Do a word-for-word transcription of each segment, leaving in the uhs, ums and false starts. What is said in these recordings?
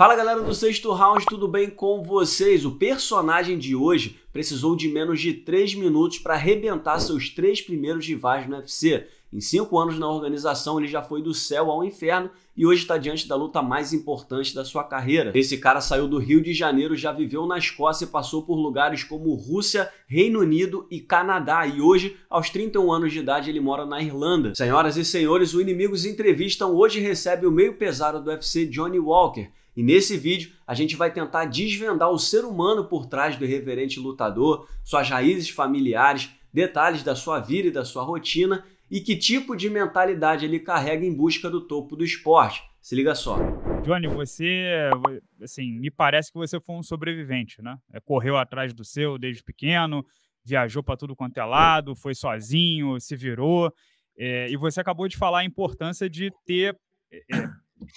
Fala galera do Sexto Round, tudo bem com vocês? O personagem de hoje precisou de menos de três minutos para arrebentar seus três primeiros rivais no U F C. Em cinco anos na organização, ele já foi do céu ao inferno e hoje está diante da luta mais importante da sua carreira. Esse cara saiu do Rio de Janeiro, já viveu na Escócia e passou por lugares como Rússia, Reino Unido e Canadá. E hoje, aos trinta e um anos de idade, ele mora na Irlanda. Senhoras e senhores, o Inimigos Entrevistam hoje recebe o meio pesado do U F C, Johnny Walker. E nesse vídeo, a gente vai tentar desvendar o ser humano por trás do irreverente lutador, suas raízes familiares, detalhes da sua vida e da sua rotina, e que tipo de mentalidade ele carrega em busca do topo do esporte. Se liga só. Johnny, você, assim, me parece que você foi um sobrevivente, né? Correu atrás do seu desde pequeno, viajou para tudo quanto é lado, foi sozinho, se virou, é, e você acabou de falar a importância de ter, é,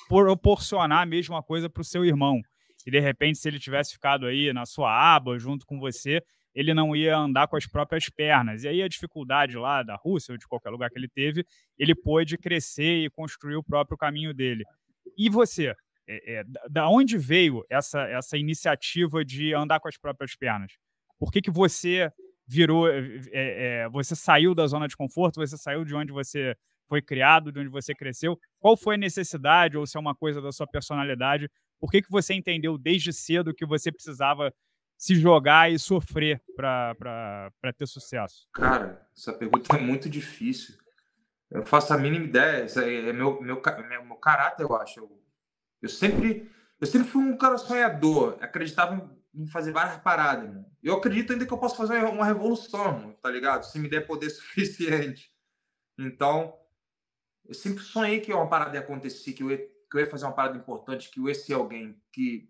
proporcionar a mesma coisa para o seu irmão. E de repente, se ele tivesse ficado aí na sua aba junto com você, ele não ia andar com as próprias pernas. E aí a dificuldade lá da Rússia ou de qualquer lugar que ele teve, ele pôde crescer e construir o próprio caminho dele. E você? É, é, da onde veio essa, essa iniciativa de andar com as próprias pernas? Por que que você virou... É, é, você saiu da zona de conforto? Você saiu de onde você foi criado, de onde você cresceu? Qual foi a necessidade, ou se é uma coisa da sua personalidade? Por que que você entendeu desde cedo que você precisava se jogar e sofrer para ter sucesso? Cara, essa pergunta é muito difícil. Eu faço a mínima ideia. Isso é meu, meu, meu, meu caráter, eu acho. Eu, eu, sempre, eu sempre fui um cara sonhador. Acreditava em fazer várias paradas. Né? Eu acredito ainda que eu posso fazer uma revolução, tá ligado? Se me der poder suficiente. Então, eu sempre sonhei que uma parada ia acontecer, que eu ia, que eu ia fazer uma parada importante, que eu ia ser alguém que...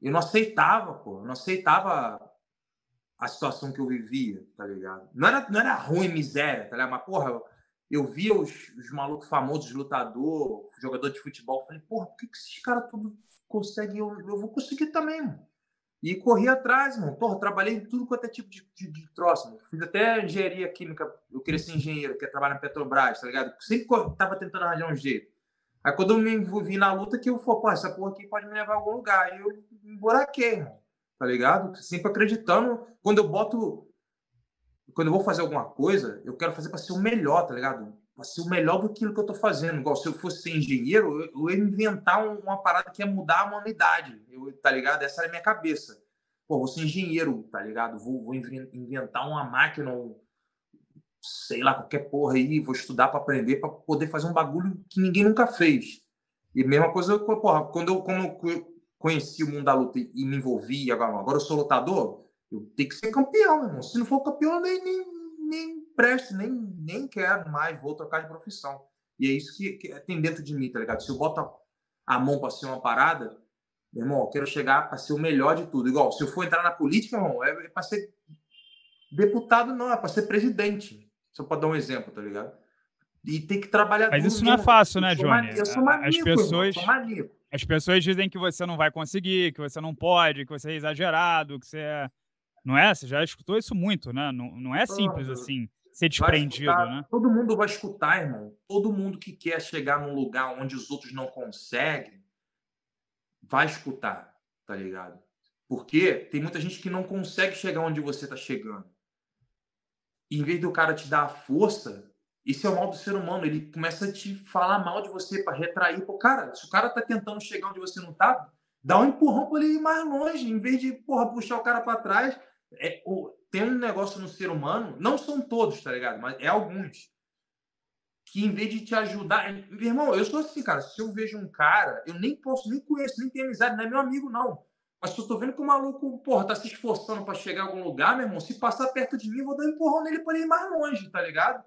Eu não aceitava, pô. Eu não aceitava a situação que eu vivia, tá ligado? Não era, não era ruim, miséria, tá ligado? Mas, porra, eu via os, os malucos famosos, lutador, jogador de futebol. Falei, porra, por que que esses caras tudo conseguem? Eu, eu vou conseguir também, mano. E corri atrás, mano. Porra, trabalhei em tudo quanto é tipo de, de, de troço, mano. Fiz até engenharia química. Eu queria ser engenheiro, queria trabalhar na Petrobras, tá ligado? Sempre tava tentando arranjar um jeito. Aí quando eu me envolvi na luta, que eu falei, pô, essa porra aqui pode me levar a algum lugar. E eu me emburaquei, mano, tá ligado? Sempre acreditando. Quando eu boto... Quando eu vou fazer alguma coisa, eu quero fazer pra ser o melhor, tá ligado? Pra ser o melhor do que eu tô fazendo. Igual se eu fosse ser engenheiro, eu, eu ia inventar uma parada que ia mudar a humanidade, eu, tá ligado? Essa era a minha cabeça. Pô, vou ser engenheiro, tá ligado? Vou, vou inventar uma máquina... sei lá, qualquer porra aí, vou estudar para aprender, para poder fazer um bagulho que ninguém nunca fez. E mesma coisa, porra, quando eu, quando eu conheci o mundo da luta e me envolvi, agora, agora eu sou lutador, eu tenho que ser campeão, meu irmão. Se não for campeão, eu nem, nem, nem presto, nem, nem quero mais, vou trocar de profissão. E é isso que, que tem dentro de mim, tá ligado? Se eu boto a mão para ser uma parada, meu irmão, eu quero chegar para ser o melhor de tudo. Igual, se eu for entrar na política, meu irmão, é para ser deputado, não, é para ser presidente. Só para dar um exemplo, tá ligado? E tem que trabalhar... Mas isso não é fácil, né, Johnny? Eu sou maníaco. As pessoas dizem que você não vai conseguir, que você não pode, que você é exagerado, que você é... Não é? Você já escutou isso muito, né? Não, não é simples, assim, ser desprendido, né? Todo mundo vai escutar, irmão. Todo mundo que quer chegar num lugar onde os outros não conseguem, vai escutar, tá ligado? Porque tem muita gente que não consegue chegar onde você tá chegando. Em vez do cara te dar a força, isso é o mal do ser humano. Ele começa a te falar mal de você para retrair. Pô, cara, se o cara tá tentando chegar onde você não tá, dá um empurrão para ele ir mais longe. Em vez de, porra, puxar o cara para trás. É, tem um negócio no ser humano, não são todos, tá ligado? Mas é alguns. Que em vez de te ajudar... Meu irmão, eu sou assim, cara. Se eu vejo um cara, eu nem posso, nem conheço, nem tenho amizade, não é meu amigo, não. Mas se eu tô vendo que o maluco, porra, tá se esforçando pra chegar a algum lugar, meu irmão, se passar perto de mim, eu vou dar um empurrão nele pra ele ir mais longe, tá ligado?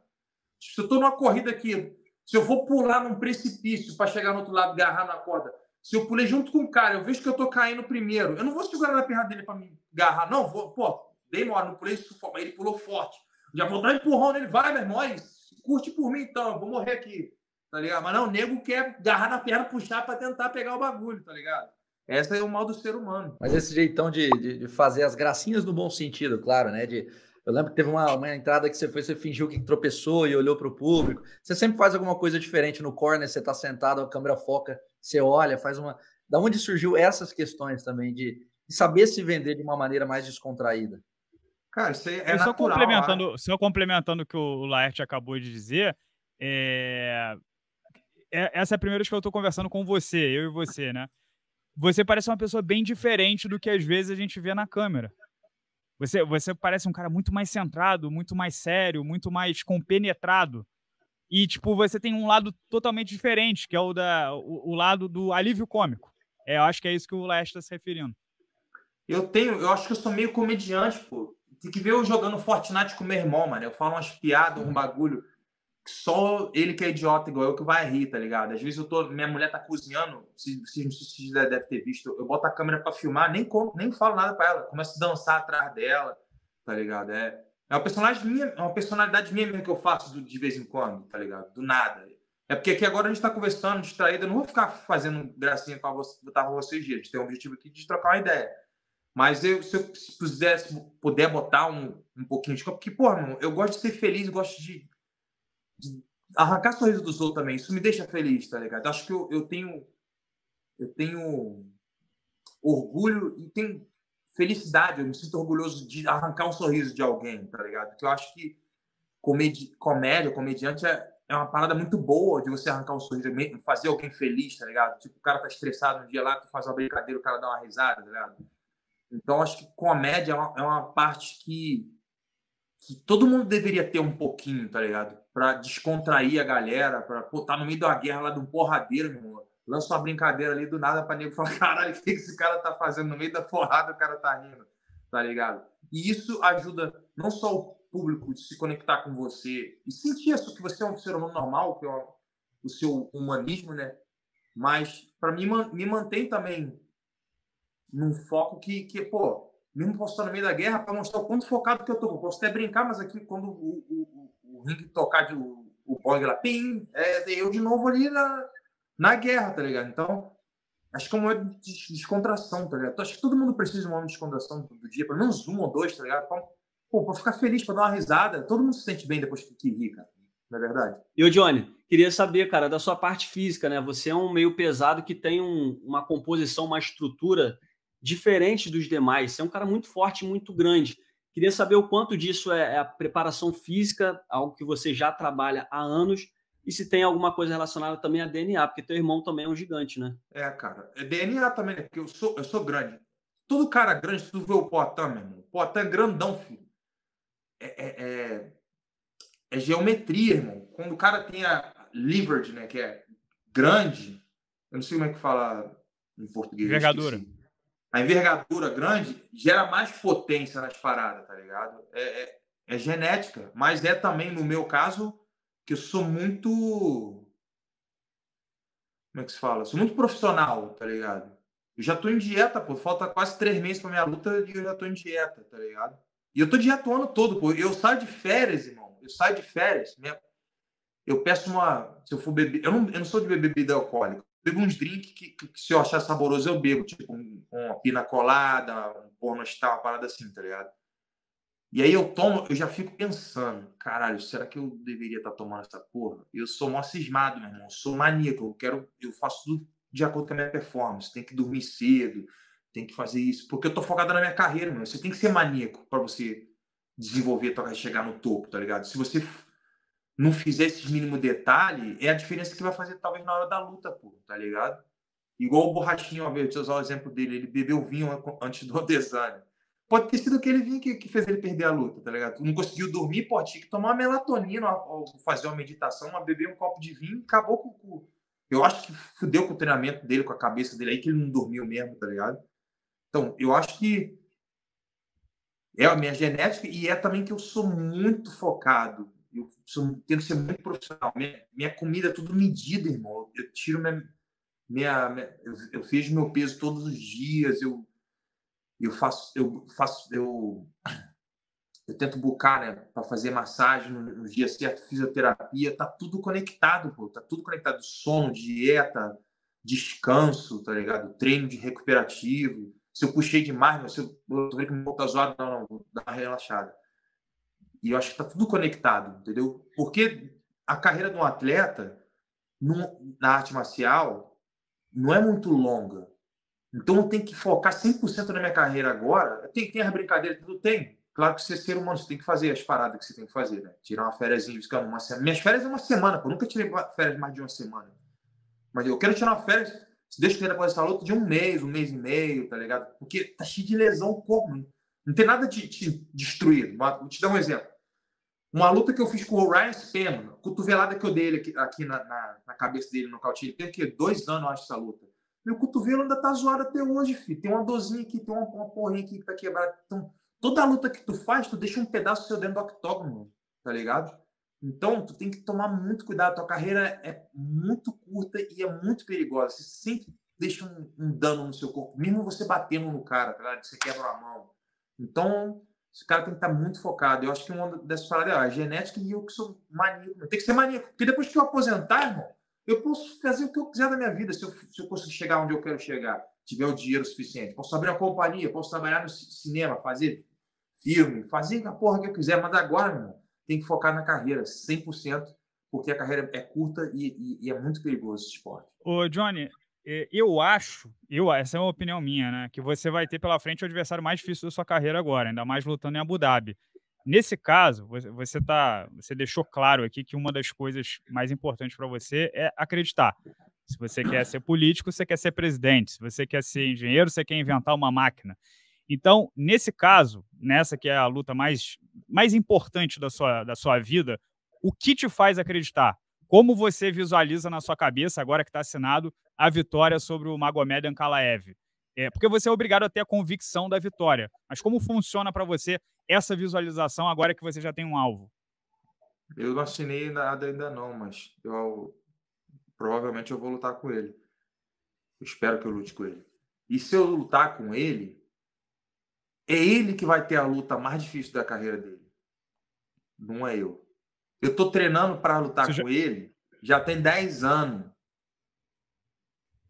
Se eu tô numa corrida aqui, se eu vou pular num precipício pra chegar no outro lado, agarrar na corda, se eu pulei junto com o cara, eu vejo que eu tô caindo primeiro, eu não vou segurar na perna dele pra me agarrar, não, vou, pô, demora, não pulei, ele pulou forte, já vou dar um empurrão nele, vai, meu irmão, aí, curte por mim então, eu vou morrer aqui, tá ligado? Mas não, o nego quer agarrar na perna, puxar pra tentar pegar o bagulho, tá ligado? Essa é o mal do ser humano. Mas esse jeitão de, de, de fazer as gracinhas no bom sentido, claro, né? De, eu lembro que teve uma, uma entrada que você foi, você fingiu que tropeçou e olhou para o público. Você sempre faz alguma coisa diferente no corner, você tá sentado, a câmera foca, você olha, faz uma... Da onde surgiu essas questões também de, de saber se vender de uma maneira mais descontraída? Cara, isso é eu natural. Só complementando, só complementando o que o Laerte acabou de dizer, é... é, essa é a primeira vez que eu estou conversando com você, eu e você, né? Você parece uma pessoa bem diferente do que às vezes a gente vê na câmera. Você, você parece um cara muito mais centrado, muito mais sério, muito mais compenetrado. E, tipo, você tem um lado totalmente diferente, que é o, da, o, o lado do alívio cômico. É, eu acho que é isso que o Laerte está se referindo. Eu tenho, eu acho que eu sou meio comediante, pô. Tem que ver eu jogando Fortnite com meu irmão, mano. Eu falo umas piadas, um bagulho, que só ele que é idiota igual eu que vai rir, tá ligado? Às vezes eu tô, minha mulher tá cozinhando, se vocês devem ter visto, eu boto a câmera pra filmar, nem, nem falo nada pra ela, começo a dançar atrás dela, tá ligado? É, é, uma, personalidade minha, é uma personalidade minha mesmo que eu faço do, de vez em quando, tá ligado? Do nada. É porque aqui agora a gente tá conversando, distraído, eu não vou ficar fazendo gracinha pra, você, pra vocês, gente. Tem um objetivo aqui de trocar uma ideia. Mas eu, se eu se pudesse, puder botar um, um pouquinho de campo, porque, porra, mano, eu gosto de ser feliz, gosto de, de arrancar sorriso dos outros também. Isso me deixa feliz, tá ligado? Acho que eu, eu tenho eu tenho orgulho e tenho felicidade. Eu me sinto orgulhoso de arrancar um sorriso de alguém, tá ligado? Porque eu acho que comedi, comédia, comediante é, é uma parada muito boa de você arrancar um sorriso, fazer alguém feliz, tá ligado? Tipo, o cara tá estressado um dia lá, tu faz uma brincadeira, o cara dá uma risada, tá ligado? Então, acho que comédia é uma, é uma parte que, que todo mundo deveria ter um pouquinho, tá ligado? Pra descontrair a galera, pra pô, tá no meio de uma guerra lá de um porradeiro, meu irmão. Lança uma brincadeira ali do nada pra nego falar, caralho, o que esse cara tá fazendo no meio da porrada, o cara tá rindo, tá ligado? E isso ajuda não só o público de se conectar com você e sentir isso, que você é um ser humano normal, que é uma, o seu humanismo, né? Mas pra mim, me mantém também num foco que, que, pô, mesmo posso estar no meio da guerra para mostrar o quanto focado que eu tô. Eu posso até brincar, mas aqui, quando o, o, o, o ringue tocar de, o, o bong lá, pim, é eu de novo ali na, na guerra, tá ligado? Então, acho que é um momento de descontração, tá ligado? Acho que todo mundo precisa de um momento de descontração todo dia, pelo menos um ou dois, tá ligado? Pra, pô, pra ficar feliz, pra dar uma risada. Todo mundo se sente bem depois que, que ri, cara. Não é verdade? E o Johnny, queria saber, cara, da sua parte física, né? Você é um meio pesado que tem um, uma composição, uma estrutura diferente dos demais. Você é um cara muito forte, muito grande. Queria saber o quanto disso é a preparação física, algo que você já trabalha há anos, e se tem alguma coisa relacionada também a D N A, porque teu irmão também é um gigante, né? É, cara. É D N A também, né? Porque eu sou, eu sou grande. Todo cara grande, tu vê o Poatan, meu irmão. O Poatan é grandão, filho. É, é, é, é geometria, irmão. Quando o cara tem a leverage, né, que é grande, eu não sei como é que fala em português. Envergadura. A envergadura grande gera mais potência nas paradas, tá ligado? É, é, é genética, mas é também, no meu caso, que eu sou muito... Como é que se fala? Eu sou muito profissional, tá ligado? Eu já tô em dieta, pô. Falta quase três meses pra minha luta e eu já tô em dieta, tá ligado? E eu tô dieta o ano todo, pô. Eu saio de férias, irmão. Eu saio de férias. Minha... Eu peço uma... Se eu for beber... Eu não, eu não sou de beber bebida alcoólica. Bebo uns drinks que, que, que se eu achar saboroso eu bebo, tipo um, uma pina colada, um pornostar, uma parada assim, tá ligado? E aí eu tomo, eu já fico pensando, caralho, será que eu deveria estar tá tomando essa porra? Eu sou mó cismado, meu irmão, eu sou maníaco, eu quero, eu faço tudo de acordo com a minha performance, tem que dormir cedo, tem que fazer isso, porque eu tô focado na minha carreira, meu. Você tem que ser maníaco pra você desenvolver, pra chegar no topo, tá ligado? Se você não fizer esses mínimos detalhes, é a diferença que vai fazer, talvez, na hora da luta, pô, tá ligado? Igual o Borrachinho, uma vez, deixa eu usar o exemplo dele, ele bebeu vinho antes do adesânio. Pode ter sido aquele vinho que, que fez ele perder a luta, tá ligado? Não conseguiu dormir, pô, tinha que tomar uma melatonina, ou fazer uma meditação, uma beber um copo de vinho, acabou com o cu. Eu acho que fudeu com o treinamento dele, com a cabeça dele aí, que ele não dormiu mesmo, tá ligado? Então, eu acho que é a minha genética e é também que eu sou muito focado. Eu tenho que ser muito profissional. Minha, minha comida é tudo medida, irmão. Eu tiro minha... minha, minha eu, eu vejo meu peso todos os dias. Eu, eu faço... Eu, faço eu, eu tento bucar, né? Para fazer massagem nos no dias certos, fisioterapia. Tá tudo conectado, pô. Tá tudo conectado. Sono, dieta, descanso, tá ligado? Treino de recuperativo. Se eu puxei demais, mas se eu, eu tô vendo que o meu tá zoado, não, não. Dá uma relaxada. E eu acho que tá tudo conectado, entendeu? Porque a carreira de um atleta no, na arte marcial não é muito longa. Então eu tenho que focar cem por cento na minha carreira agora. Tem, tem as brincadeiras, tudo tem. Claro que você é ser humano, você tem que fazer as paradas que você tem que fazer, né? Tirar uma férias, ficar uma semana. Minhas férias é uma semana, pô. Eu nunca tirei férias mais de uma semana. Mas eu quero tirar uma férias, se deixa eu depois dessa luta, de um mês, um mês e meio, tá ligado? Porque tá cheio de lesão, como? Não tem nada de te destruir. Vou te dar um exemplo. Uma luta que eu fiz com o Ryan, a cotovelada que eu dei ele aqui, aqui na, na, na cabeça dele, no cautinho, ele tem aqui dois anos, eu acho, essa luta. Meu cotovelo ainda tá zoado até hoje, filho. Tem uma dorzinha aqui, tem uma, uma porrinha aqui que tá quebrada. Então, toda luta que tu faz, tu deixa um pedaço seu dentro do octógono, tá ligado? Então, tu tem que tomar muito cuidado. Tua carreira é muito curta e é muito perigosa. Você sempre deixa um, um dano no seu corpo, mesmo você batendo no cara, tá ligado? Você quebra a mão. Então... esse cara tem que estar muito focado. Eu acho que uma dessas paradas é a genética e eu que sou maníaco. Tem que ser maníaco. Porque depois que eu aposentar, irmão, eu posso fazer o que eu quiser da minha vida. Se eu, se eu conseguir chegar onde eu quero chegar, tiver o dinheiro suficiente. Posso abrir uma companhia, posso trabalhar no cinema, fazer filme, fazer a porra que eu quiser. Mas agora, irmão, tem que focar na carreira cem por cento, porque a carreira é curta e, e, e é muito perigoso esse esporte. Ô, Johnny... eu acho, eu, essa é uma opinião minha, né? Que você vai ter pela frente o adversário mais difícil da sua carreira agora, ainda mais lutando em Abu Dhabi. Nesse caso, você, tá, você deixou claro aqui que uma das coisas mais importantes para você é acreditar. Se você quer ser político, você quer ser presidente. Se você quer ser engenheiro, você quer inventar uma máquina. Então, nesse caso, nessa que é a luta mais, mais importante da sua, da sua vida, o que te faz acreditar? Como você visualiza na sua cabeça, agora que está assinado, a vitória sobre o Magomed Ankalaev? É, porque você é obrigado a ter a convicção da vitória. Mas como funciona para você essa visualização agora que você já tem um alvo? Eu não assinei nada ainda não, mas eu, provavelmente eu vou lutar com ele. Eu espero que eu lute com ele. E se eu lutar com ele, é ele que vai ter a luta mais difícil da carreira dele. Não é eu. Eu tô treinando para lutar já... com ele já tem dez anos.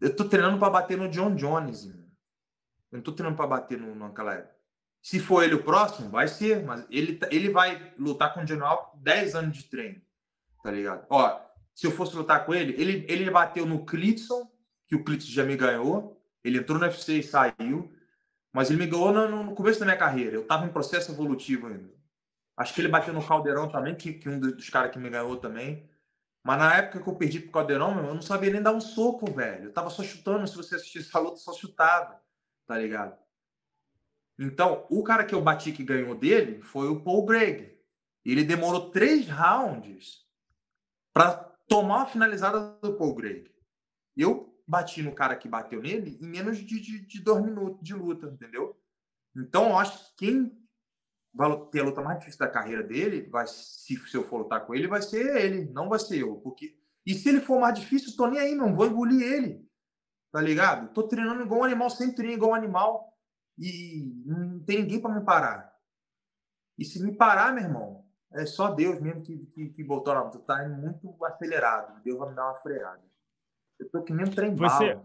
Eu tô treinando para bater no John Jones. Mano. Eu não tô treinando para bater no, no Ankalaev. Se for ele o próximo, vai ser. Mas ele, ele vai lutar com o John Jones dez anos de treino. Tá ligado? Ó, se eu fosse lutar com ele, ele, ele bateu no Clitson, que o Clitson já me ganhou. Ele entrou no U F C e saiu. Mas ele me ganhou no, no começo da minha carreira. Eu tava em processo evolutivo ainda. Acho que ele bateu no Caldeirão também, que, que um dos caras que me ganhou também. Mas na época que eu perdi pro Caldeirão, meu, eu não sabia nem dar um soco, velho. Eu tava só chutando. Se você assistisse essa luta, só chutava. Tá ligado? Então, o cara que eu bati que ganhou dele foi o Paul Greg. Ele demorou três rounds pra tomar a finalizada do Paul Greg. Eu bati no cara que bateu nele em menos de, de, de dois minutos de luta, entendeu? Então, eu acho que quem... vai ter a luta mais difícil da carreira dele, vai, se, se eu for lutar com ele, vai ser ele, não vai ser eu. Porque... e se ele for mais difícil, eu tô nem aí, não vou engolir ele, tá ligado? Tô treinando igual um animal, sempre treino igual um animal, e não tem ninguém pra me parar. E se me parar, meu irmão, é só Deus mesmo que, que, que botou na... tu tá muito acelerado, Deus vai me dar uma freada. Eu tô que nem um trem bala. Você...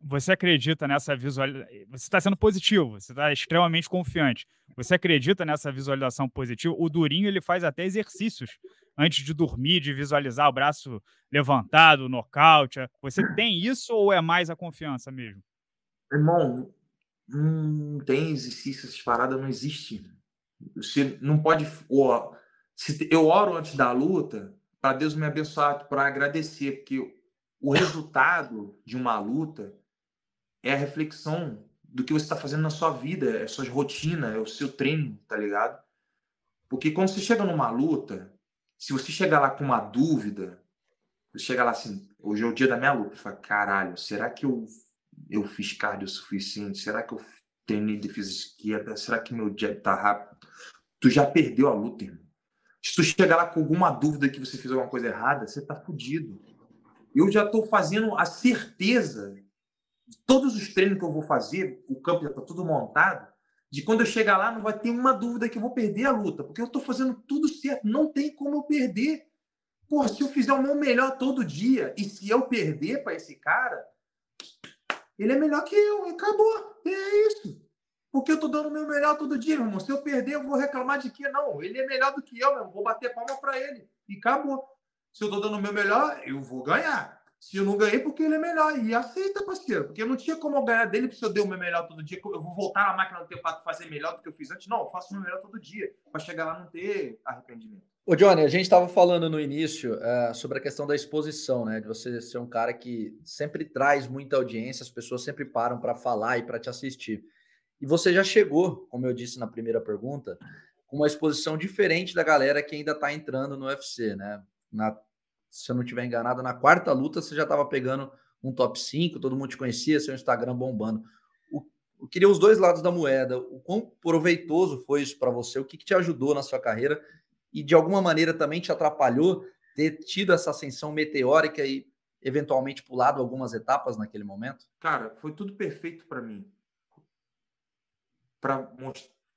Você acredita nessa visualização... Você está sendo positivo, você está extremamente confiante. Você acredita nessa visualização positiva? O Durinho, ele faz até exercícios antes de dormir, de visualizar o braço levantado, nocaute. Você tem isso ou é mais a confiança mesmo? Irmão, não tem exercício, essas paradas não existem. Você não pode... Eu oro antes da luta para Deus me abençoar, para agradecer, porque... o resultado de uma luta é a reflexão do que você está fazendo na sua vida, é a sua rotina, é o seu treino, tá ligado? Porque quando você chega numa luta, se você chegar lá com uma dúvida, você chega lá assim, hoje é o dia da minha luta, você fala, caralho, será que eu, eu fiz cardio o suficiente? Será que eu treinei defesa esquerda? Será que meu jab tá rápido? Tu já perdeu a luta, irmão. Se tu chegar lá com alguma dúvida que você fez alguma coisa errada, você tá fudido. Eu já estou fazendo a certeza de todos os treinos que eu vou fazer, o campo já está tudo montado, de quando eu chegar lá não vai ter uma dúvida que eu vou perder a luta, porque eu estou fazendo tudo certo, não tem como eu perder. Porra, se eu fizer o meu melhor todo dia e se eu perder para esse cara, ele é melhor que eu, acabou, é isso. Porque eu estou dando o meu melhor todo dia, meu irmão. Se eu perder, eu vou reclamar de quê? Não, ele é melhor do que eu, meu irmão. Vou bater palma para ele e acabou. Se eu tô dando o meu melhor, eu vou ganhar. Se eu não ganhei, porque ele é melhor. E aceita, parceiro. Porque eu não tinha como eu ganhar dele, porque se eu dei o meu melhor todo dia, eu vou voltar na máquina do tempo para fazer melhor do que eu fiz antes. Não, eu faço o meu melhor todo dia, para chegar lá e não ter arrependimento. Ô, Johnny, a gente estava falando no início uh, sobre a questão da exposição, né? De você ser um cara que sempre traz muita audiência, as pessoas sempre param para falar e para te assistir. E você já chegou, como eu disse na primeira pergunta, com uma exposição diferente da galera que ainda está entrando no U F C, né? Na, se eu não estiver enganado, na quarta luta você já estava pegando um top cinco, todo mundo te conhecia, seu Instagram bombando. O, eu queria os dois lados da moeda. O quão proveitoso foi isso para você? O que, que te ajudou na sua carreira? E de alguma maneira também te atrapalhou ter tido essa ascensão meteórica e eventualmente pulado algumas etapas naquele momento? Cara, foi tudo perfeito para mim. Para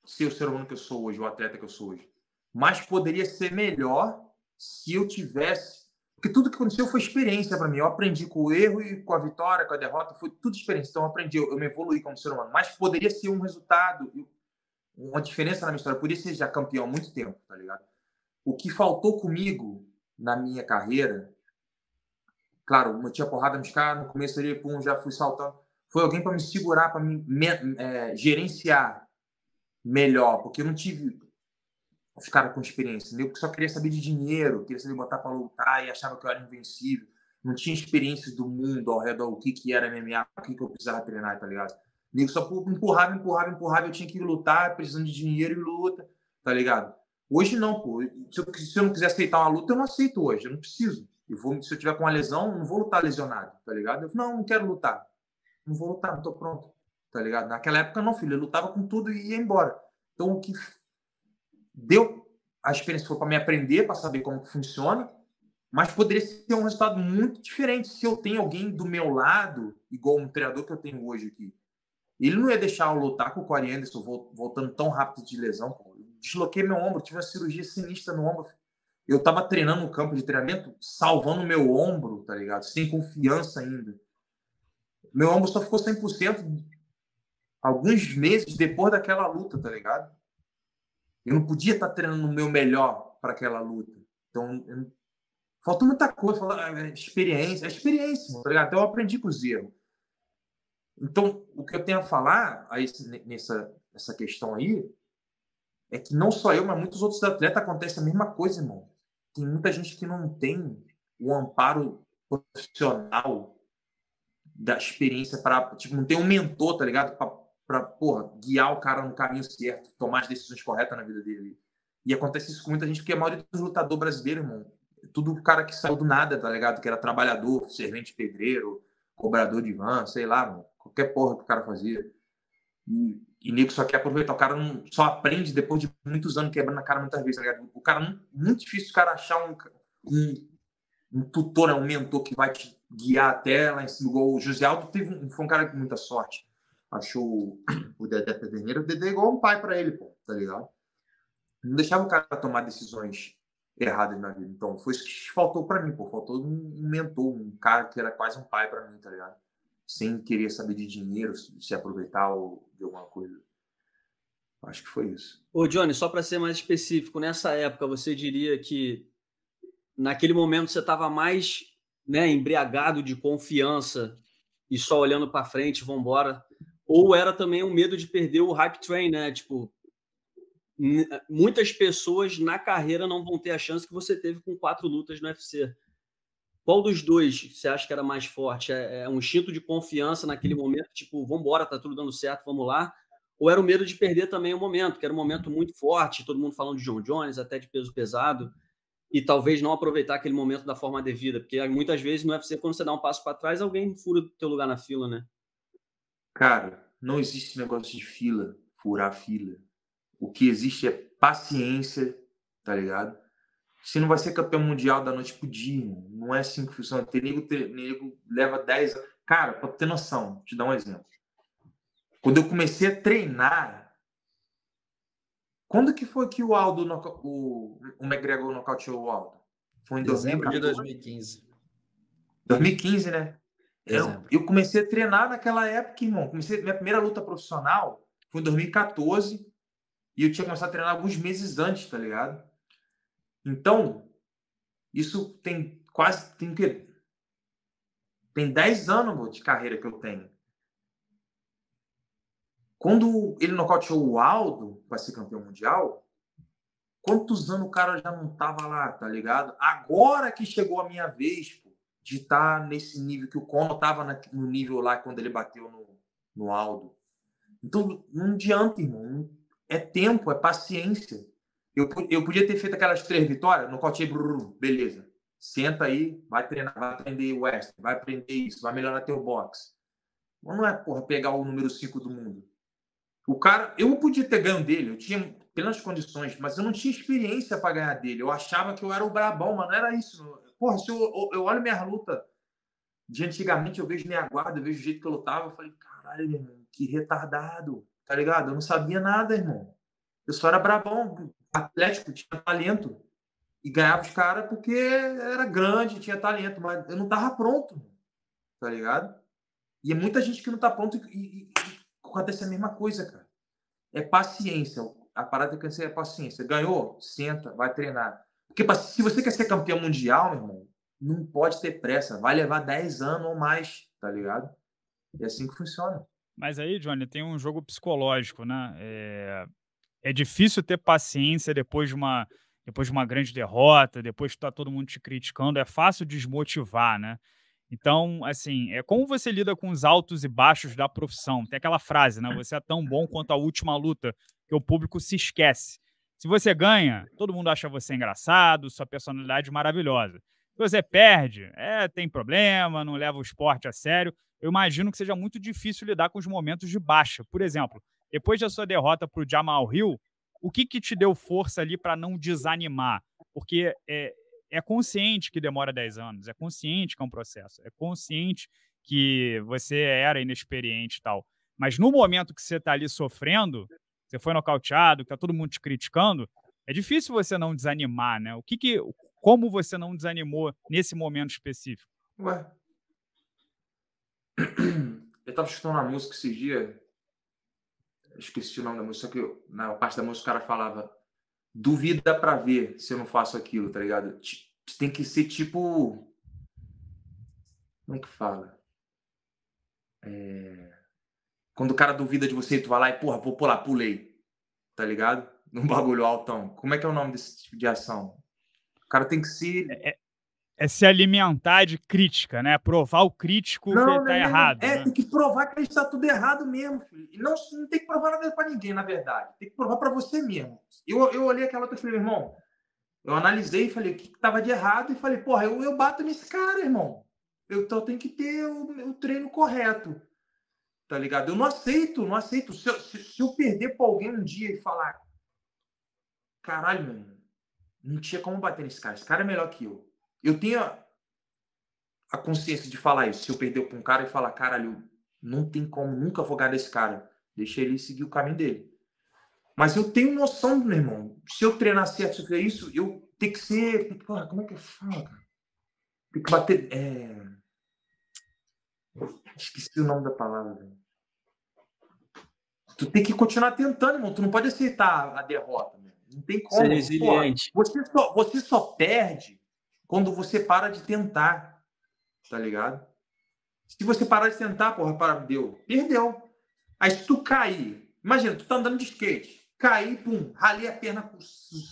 ser o ser humano que eu sou hoje, o atleta que eu sou hoje. Mas poderia ser melhor se eu tivesse... Porque tudo que aconteceu foi experiência para mim. Eu aprendi com o erro e com a vitória, com a derrota. Foi tudo experiência. Então eu aprendi, eu me evoluí como ser humano. Mas poderia ser um resultado, uma diferença na minha história. Eu poderia ser já campeão há muito tempo, tá ligado? O que faltou comigo na minha carreira... Claro, eu tinha porrada nos caras. No começo ali, pum, já fui saltando. Foi alguém para me segurar, para me, me é, gerenciar melhor, porque eu não tive os caras com experiência. Eu só queria saber de dinheiro, queria saber botar para lutar e achava que eu era invencível. Não tinha experiência do mundo ao redor, o que, que era M M A, o que, que eu precisava treinar, tá ligado? Eu só empurrava, empurrava, empurrava, eu tinha que lutar, precisando de dinheiro e luta, tá ligado? Hoje não, pô. Se eu, se eu não quiser aceitar uma luta, eu não aceito hoje, eu não preciso. Eu vou, se eu tiver com uma lesão, eu não vou lutar lesionado, tá ligado? Eu não, não quero lutar. Não vou lutar, não tô pronto, tá ligado? Naquela época não, filho, eu lutava com tudo e ia embora. Então o que deu a experiência foi para me aprender, para saber como que funciona, mas poderia ter um resultado muito diferente se eu tenho alguém do meu lado, igual um treinador que eu tenho hoje aqui. Ele não ia deixar eu lutar com o Corey Anderson voltando tão rápido de lesão, pô. Eu desloquei meu ombro, tive uma cirurgia sinistra no ombro. Eu tava treinando no campo de treinamento, salvando meu ombro, tá ligado? Sem confiança ainda. Meu ombro só ficou cem por cento alguns meses depois daquela luta, tá ligado? Eu não podia estar treinando o meu melhor para aquela luta. Então, eu... faltou muita coisa. Experiência. É experiência, tá ligado? Então, eu aprendi com os erros. Então, o que eu tenho a falar aí, nessa, nessa questão aí é que não só eu, mas muitos outros atletas acontece a mesma coisa, irmão. Tem muita gente que não tem o amparo profissional da experiência para, tipo, não tem um mentor, tá ligado? Para, porra, guiar o cara no caminho certo, tomar as decisões corretas na vida dele. E acontece isso com muita gente, porque a maioria dos lutadores brasileiros, irmão, tudo o cara que saiu do nada, tá ligado? Que era trabalhador, servente pedreiro, cobrador de van, sei lá, mano, qualquer porra que o cara fazia. E, e nego só quer aproveitar. O cara não, só aprende depois de muitos anos quebrando a cara muitas vezes, tá ligado? O cara, muito difícil o cara achar um, um, um tutor, um mentor que vai te guiar até lá em cima. Igual o José Aldo teve um, foi um cara com muita sorte. Achou o Dedé Pederneira. O Dedé igual um pai para ele, pô, tá ligado? Não deixava o cara tomar decisões erradas na vida. Então, foi isso que faltou para mim, pô. Faltou um mentor, um cara que era quase um pai para mim, tá ligado? Sem querer saber de dinheiro, se aproveitar ou de alguma coisa. Acho que foi isso. Ô, Johnny, só para ser mais específico, nessa época, você diria que naquele momento você estava mais... né, embriagado de confiança e só olhando para frente, vambora? Ou era também um medo de perder o hype train, né? Tipo, muitas pessoas na carreira não vão ter a chance que você teve com quatro lutas no U F C. Qual dos dois você acha que era mais forte? É, é um instinto de confiança naquele momento, tipo, vambora, tá tudo dando certo, vamos lá? Ou era o medo de perder também o momento, que era um momento muito forte, todo mundo falando de John Jones, até de peso pesado, e talvez não aproveitar aquele momento da forma devida, porque muitas vezes no U F C, quando você dá um passo para trás, alguém fura o teu lugar na fila, né? Cara, não existe negócio de fila, furar fila. O que existe é paciência, tá ligado? Você não vai ser campeão mundial da noite pro dia, não é assim que funciona. Tem nego, tem nego leva dez anos. Cara, pra ter noção, vou te dar um exemplo. Quando eu comecei a treinar, quando que foi que o Aldo, o, o McGregor nocauteou o Aldo? Foi em dezembro de dois mil e quinze. dois mil e quinze, né? Eu, eu comecei a treinar naquela época, irmão. Comecei, minha primeira luta profissional foi em dois mil e quatorze e eu tinha começado a treinar alguns meses antes, tá ligado? Então, isso tem quase, tem que Tem dez anos, meu, de carreira que eu tenho. Quando ele nocauteou o Aldo para ser campeão mundial, quantos anos o cara já não tava lá, tá ligado? Agora que chegou a minha vez, pô, de estar tá nesse nível que o Conor tava na, no nível lá quando ele bateu no, no Aldo. Então, não adianta, irmão. É tempo, é paciência. Eu, eu podia ter feito aquelas três vitórias, nocautei, brrr, beleza. Senta aí, vai treinar, vai aprender o wrestling, vai aprender isso, vai melhorar teu boxe. Mas não é, porra, pegar o número cinco do mundo. O cara, eu podia ter ganho dele, eu tinha plenas condições, mas eu não tinha experiência para ganhar dele. Eu achava que eu era o brabão, mas não era isso. Porra, se eu, eu, eu olho minha luta de antigamente, eu vejo minha guarda, eu vejo o jeito que eu lutava, eu falei, caralho, irmão, que retardado, tá ligado? Eu não sabia nada, irmão. Eu só era brabão, atlético, tinha talento. E ganhava os caras porque era grande, tinha talento, mas eu não tava pronto, tá ligado? E é muita gente que não tá pronto e, e, e acontece a mesma coisa, cara. É paciência, a parada que eu sei é paciência. Ganhou? Senta, vai treinar. Porque se você quer ser campeão mundial, meu irmão, não pode ter pressa, vai levar dez anos ou mais, tá ligado? É assim que funciona. Mas aí, Johnny, tem um jogo psicológico, né? É, é difícil ter paciência depois de uma... depois de uma grande derrota, depois que está todo mundo te criticando, é fácil desmotivar, né? Então, assim, é como você lida com os altos e baixos da profissão. Tem aquela frase, né? Você é tão bom quanto a última luta, que o público se esquece. Se você ganha, todo mundo acha você engraçado, sua personalidade maravilhosa. Se você perde, é, tem problema, não leva o esporte a sério. Eu imagino que seja muito difícil lidar com os momentos de baixa. Por exemplo, depois da sua derrota para o Jamal Hill, o que que te deu força ali para não desanimar? Porque é, é consciente que demora dez anos, é consciente que é um processo, é consciente que você era inexperiente e tal. Mas no momento que você está ali sofrendo, você foi nocauteado, que está todo mundo te criticando, é difícil você não desanimar, né? O que que, como você não desanimou nesse momento específico? Ué. Eu estava escutando uma música esses dias, esqueci o nome da música, só que na parte da música o cara falava, duvida pra ver se eu não faço aquilo, tá ligado? Tem que ser tipo... Como é que fala? É... Quando o cara duvida de você, tu vai lá e, porra, vou pular, pulei, tá ligado? Num bagulho altão. Como é que é o nome desse tipo de ação? O cara tem que se... É, é se alimentar de crítica, né? Provar o crítico não, que ele tá não, errado. É, né? Tem que provar que ele está tudo errado mesmo, filho. E não, não tem que provar nada pra ninguém, na verdade. Tem que provar pra você mesmo. Eu, eu olhei aquela outra e falei, irmão, eu analisei e falei o que, que tava de errado e falei, porra, eu, eu bato nesse cara, irmão. Eu então, tenho que ter o, o treino correto, tá ligado? Eu não aceito, não aceito. Se eu, se, se eu perder pra alguém um dia e falar, caralho, mano, não tinha como bater nesse cara. Esse cara é melhor que eu. Eu tenho a consciência de falar isso. Se eu perder para um cara e falar, caralho, não tem como, nunca vou ganhar desse cara. Deixa ele seguir o caminho dele. Mas eu tenho noção, meu irmão. Se eu treinar certo, se eu fizer isso, eu tenho que ser... Porra, como é que eu falo, cara? Tem que bater... É... Esqueci o nome da palavra, velho. Tu tem que continuar tentando, irmão. Tu não pode aceitar a derrota, meu. Não tem como. Ser resiliente. Porra, você só, você só perde quando você para de tentar, tá ligado? Se você parar de tentar, porra, para, deu, perdeu. Aí se tu cair, imagina, tu tá andando de skate, caí, pum, ralei a perna,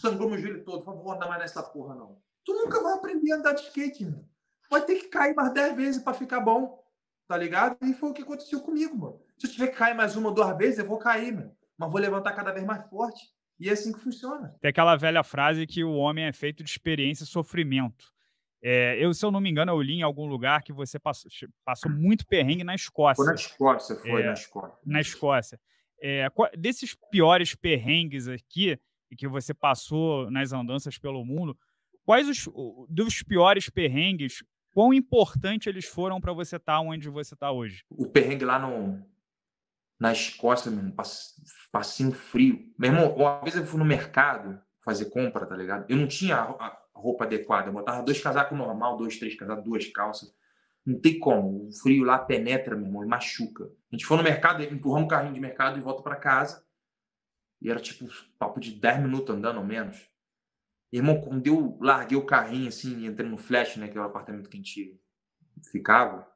sangrou meu joelho todo, não vou andar mais nessa porra, não. Tu nunca vai aprender a andar de skate, mano. Vai ter que cair mais dez vezes pra ficar bom, tá ligado? E foi o que aconteceu comigo, mano. Se eu tiver que cair mais uma ou duas vezes, eu vou cair, mano. Mas vou levantar cada vez mais forte. E é assim que funciona. Tem aquela velha frase que o homem é feito de experiência e sofrimento. É, eu, se eu não me engano, eu li em algum lugar que você passou, passou muito perrengue na Escócia. Foi na Escócia, foi é, na Escócia. Na Escócia. É, desses piores perrengues aqui que você passou nas andanças pelo mundo, quais os dos piores perrengues, quão importante eles foram para você estar onde você está hoje? O perrengue lá no... Na Escócia, meu irmão, passinho frio. Meu irmão, uma vez eu fui no mercado fazer compra, tá ligado? Eu não tinha a roupa adequada. Eu botava dois casacos normal, dois, três casacos, duas calças. Não tem como. O frio lá penetra, meu irmão, e machuca. A gente foi no mercado, empurramos o carrinho de mercado e volta pra casa. E era tipo papo de dez minutos andando, ou menos. E, irmão, quando eu larguei o carrinho, assim, entrei no flat, né, que era o apartamento que a gente ficava,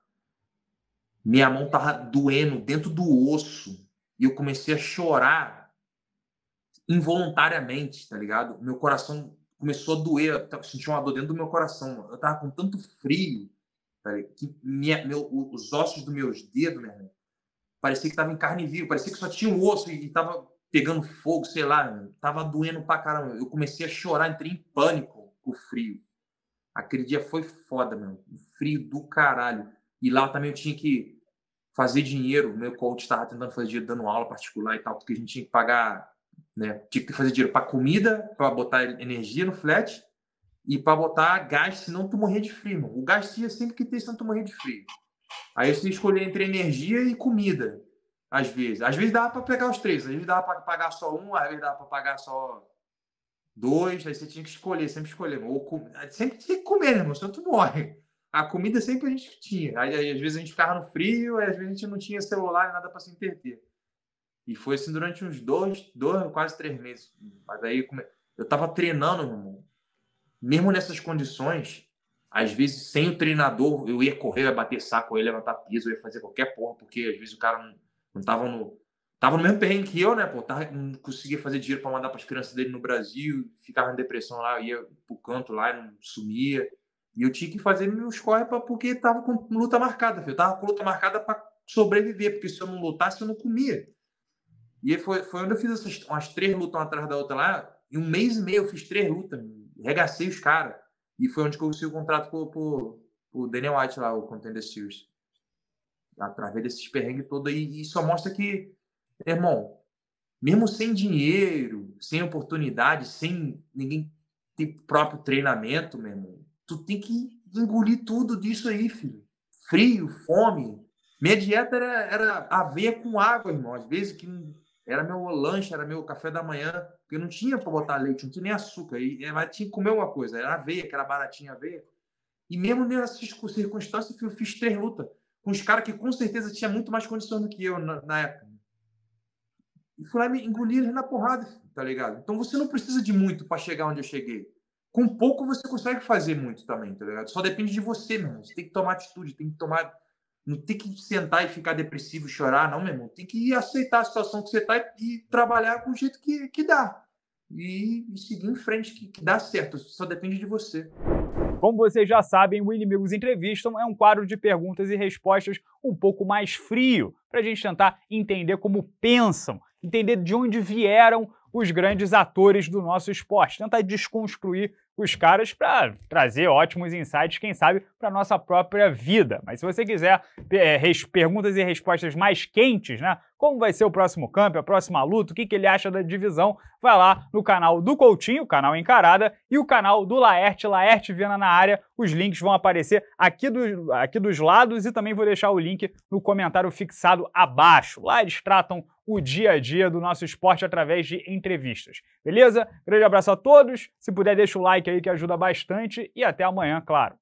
Minha mão estava doendo dentro do osso e eu comecei a chorar involuntariamente, tá ligado? Meu coração começou a doer, eu senti uma dor dentro do meu coração. Eu tava com tanto frio, tá ligado? Que minha, meu, os ossos dos meus dedos, meu irmão, parecia que tava em carne viva, parecia que só tinha um osso e, e tava pegando fogo, sei lá, meu, tava doendo pra caramba. Eu comecei a chorar, entrei em pânico com o frio. Aquele dia foi foda, meu, frio do caralho. E lá também eu tinha que fazer dinheiro. Meu coach estava tentando fazer dinheiro dando aula particular e tal, porque a gente tinha que pagar, né? Tinha que fazer dinheiro para comida, para botar energia no flat e para botar gás, senão tu morria de frio, mano. O gás tinha sempre que ter, senão tu morria de frio. Aí você escolhia entre energia e comida, às vezes. Às vezes dava para pegar os três, às vezes dava para pagar só um, às vezes dava para pagar só dois. Aí você tinha que escolher, sempre escolher. Ou com... Sempre tinha que comer, né, irmão? Senão tu morre. A comida sempre a gente tinha. Aí, aí, às vezes a gente ficava no frio, aí, às vezes a gente não tinha celular, nada para se entreter. E foi assim durante uns dois, dois quase três meses. Mas aí eu tava treinando, meu irmão. Mesmo nessas condições, às vezes sem o treinador, eu ia correr, eu ia bater saco, eu ia levantar peso, eu ia fazer qualquer porra, porque às vezes o cara não, não tava no... Tava no mesmo terreno que eu, né, pô? Tava, não conseguia fazer dinheiro para mandar para as crianças dele no Brasil, ficava em depressão lá, eu ia pro canto lá, não sumia. E eu tinha que fazer meus corre porque tava com luta marcada, filho. Eu tava com luta marcada para sobreviver, porque se eu não lutasse, eu não comia. E foi, foi onde eu fiz essas, umas três lutas uma atrás da outra lá. Em um mês e meio eu fiz três lutas, regacei os caras. E foi onde que eu consegui o contrato com, com, com o Daniel White lá, o Contender Series. Através desses perrengues todos aí. E só mostra que, irmão, mesmo sem dinheiro, sem oportunidade, sem ninguém ter próprio treinamento, meu irmão, tu tem que engolir tudo disso aí, filho. Frio, fome. Minha dieta era, era aveia com água, irmão. Às vezes que era meu lanche, era meu café da manhã. Porque eu não tinha para botar leite, não tinha nem açúcar. E, mas tinha que comer uma coisa. Era aveia, que era baratinha aveia. E mesmo nessas circunstâncias, filho, eu fiz três lutas com os caras que com certeza tinha muito mais condições do que eu na, na época. E fui lá me engolir na porrada, filho, tá ligado? Então você não precisa de muito para chegar onde eu cheguei. Com pouco você consegue fazer muito também, tá ligado? Só depende de você, meu irmão. Você tem que tomar atitude, tem que tomar... Não tem que sentar e ficar depressivo e chorar, não, meu irmão. Tem que aceitar a situação que você tá e, e trabalhar com o jeito que, que dá. E, e seguir em frente, que, que dá certo. Só depende de você. Como vocês já sabem, o Inimigos Entrevistam é um quadro de perguntas e respostas um pouco mais frio, pra gente tentar entender como pensam, entender de onde vieram os grandes atores do nosso esporte. Tentar desconstruir os caras para trazer ótimos insights, quem sabe, para a nossa própria vida. Mas se você quiser é, perguntas e respostas mais quentes, né? Como vai ser o próximo campo, a próxima luta, o que, que ele acha da divisão, vai lá no canal do Coutinho, o canal Encarada, e o canal do Laerte, Laerte Vena na área. Os links vão aparecer aqui, do, aqui dos lados e também vou deixar o link no comentário fixado abaixo. Lá eles tratam o dia a dia do nosso esporte através de entrevistas. Beleza? Grande abraço a todos. Se puder, deixa o like aí que ajuda bastante e até amanhã, claro.